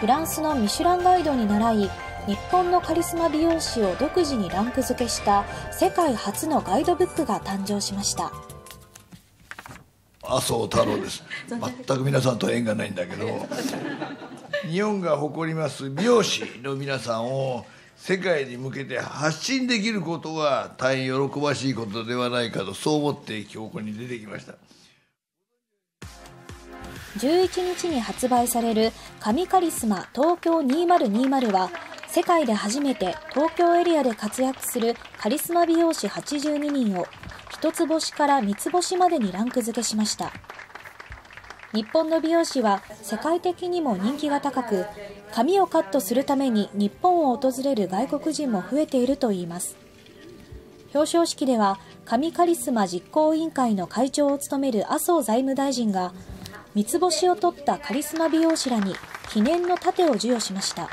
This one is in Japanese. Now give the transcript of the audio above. フランスのミシュランガイドに倣い、日本のカリスマ美容師を独自にランク付けした世界初のガイドブックが誕生しました。麻生太郎です。全く皆さんと縁がないんだけど、日本が誇ります美容師の皆さんを世界に向けて発信できることは大変喜ばしいことではないかと、そう思って今日ここに出てきました。11日に発売される「神カリスマ東京2020」は、世界で初めて東京エリアで活躍するカリスマ美容師82人を一つ星から三つ星までにランク付けしました。日本の美容師は世界的にも人気が高く、髪をカットするために日本を訪れる外国人も増えているといいます。表彰式では神カリスマ実行委員会の会長を務める麻生財務大臣が、三つ星を取ったカリスマ美容師らに記念の盾を授与しました。